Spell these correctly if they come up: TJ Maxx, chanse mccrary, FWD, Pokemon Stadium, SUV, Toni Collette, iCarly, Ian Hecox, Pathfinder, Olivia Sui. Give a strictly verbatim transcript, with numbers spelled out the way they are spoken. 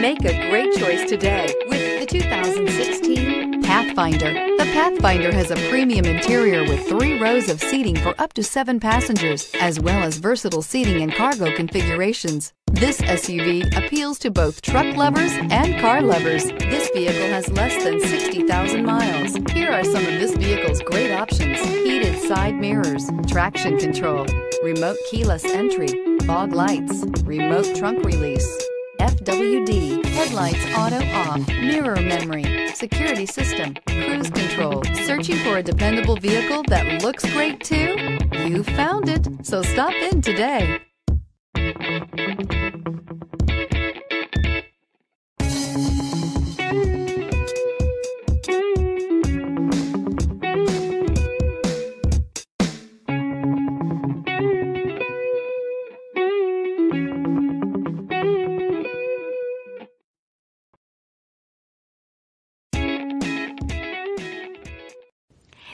Make a great choice today with the two thousand sixteen Pathfinder. The Pathfinder has a premium interior with three rows of seating for up to seven passengers, as well as versatile seating and cargo configurations. This S U V appeals to both truck lovers and car lovers. This vehicle has less than sixty thousand miles. Here are some of this vehicle's great options: heated side mirrors, traction control, remote keyless entry, fog lights, remote trunk release, F W D, headlights auto off, mirror memory, security system, cruise control. Searching for a dependable vehicle that looks great too? You found it, so stop in today.